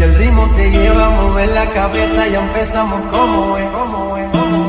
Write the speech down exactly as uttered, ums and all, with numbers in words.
Si el ritmo te lleva a mover la cabeza, ya empezamos como es, como es, como es.